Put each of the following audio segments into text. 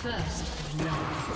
First love.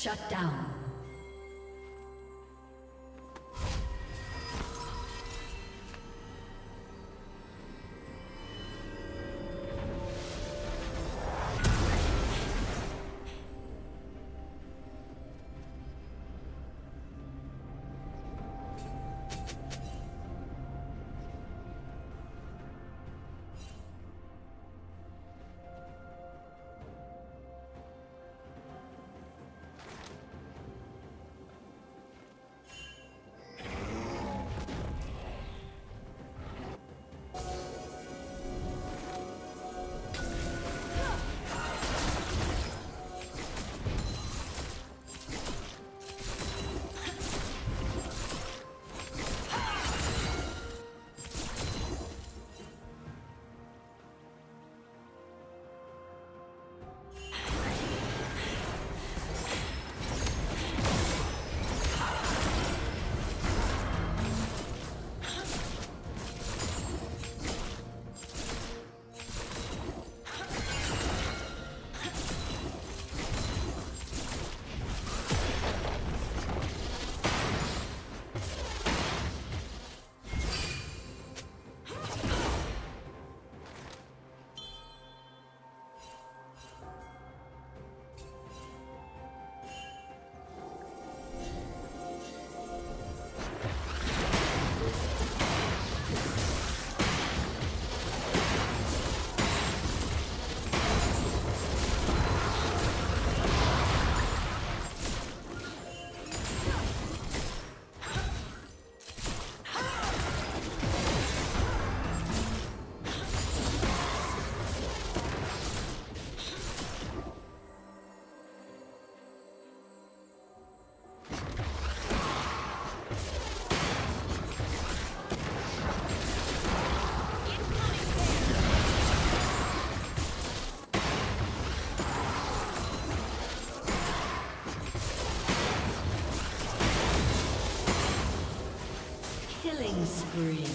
Shut down. Spree.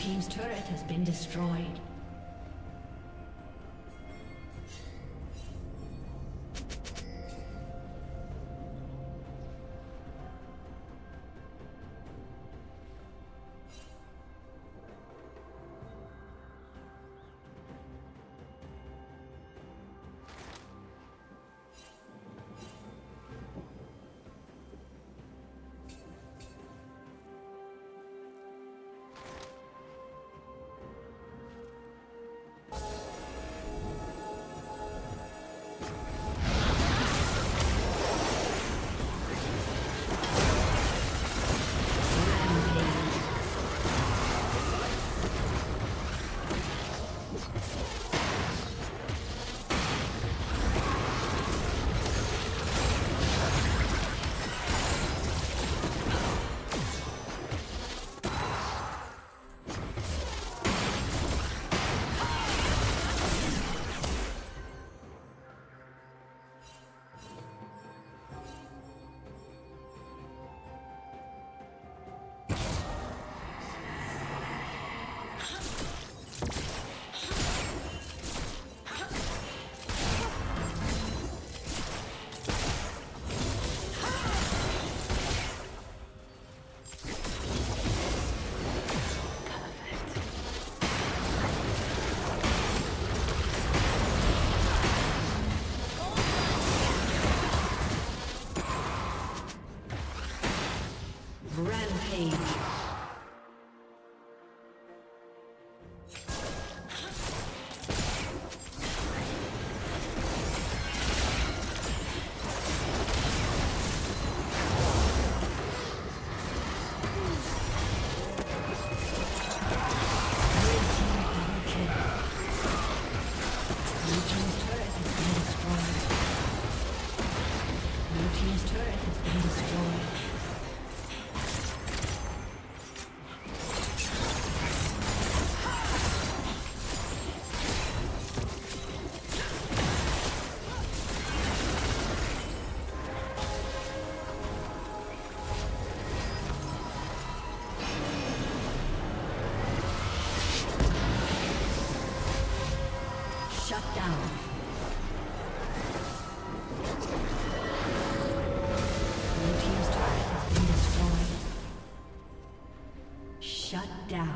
team's turret has been destroyed. Shut down. Blue team's turret has been destroyed. Shut down.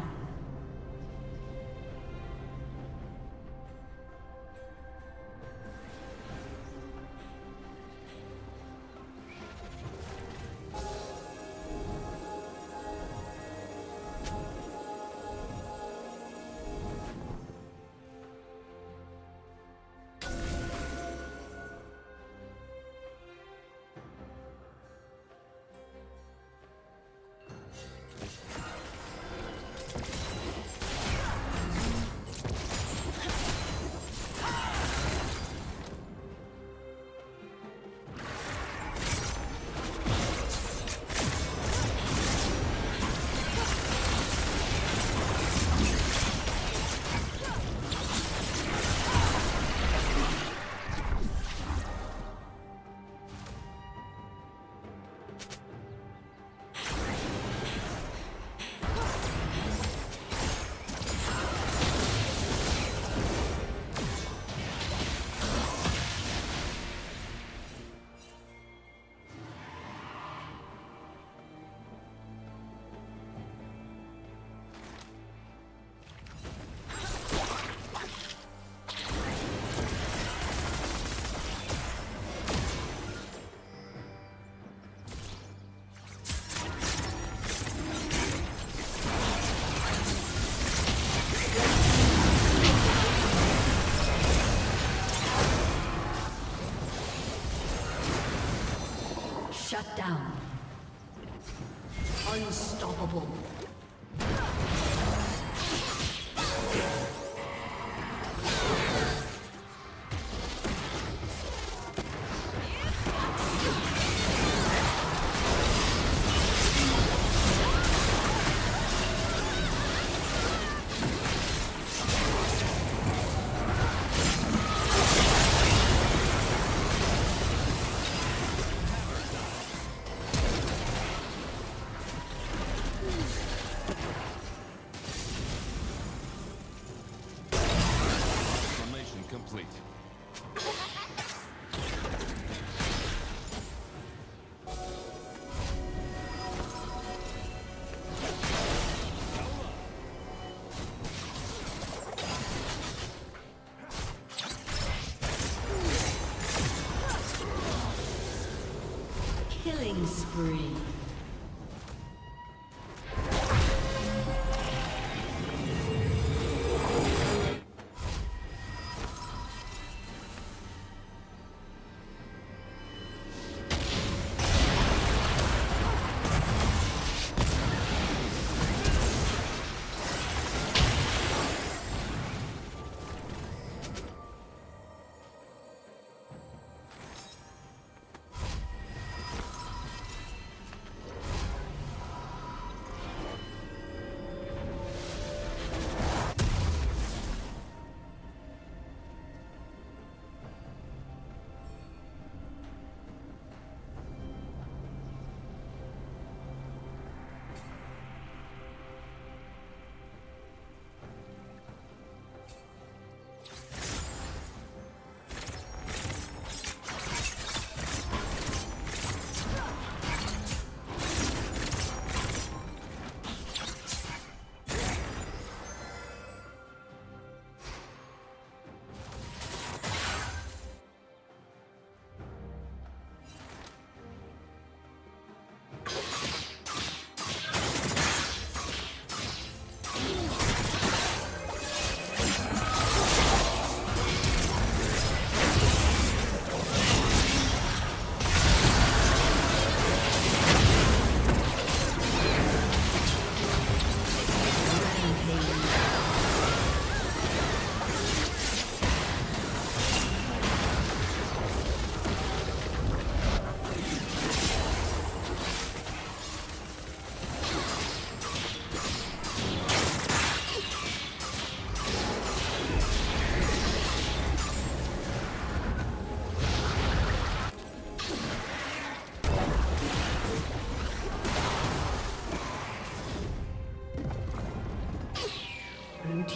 Shut down. Unstoppable. Killing spree.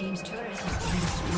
Team's turret has been destroyed.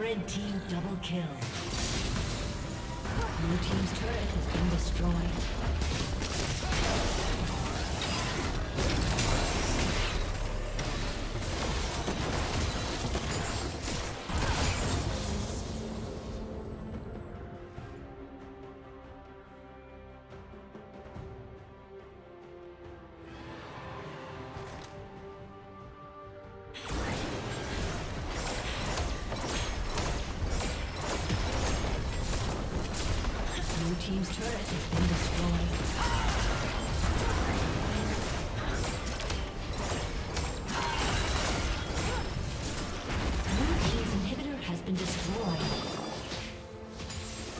Red team double kill. Blue team's turret has been destroyed. Blue team's turret has been destroyed. Blue team's inhibitor has been destroyed.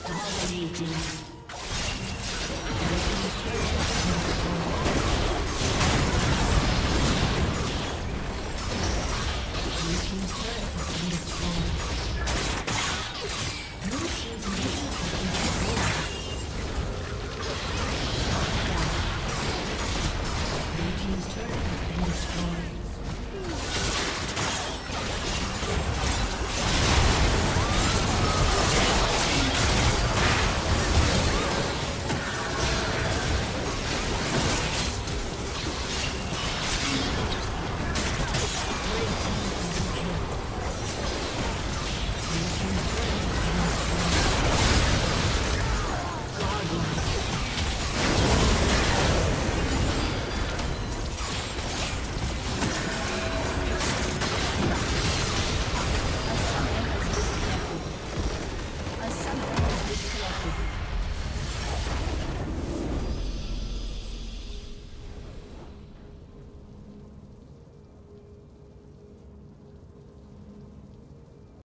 Dominating.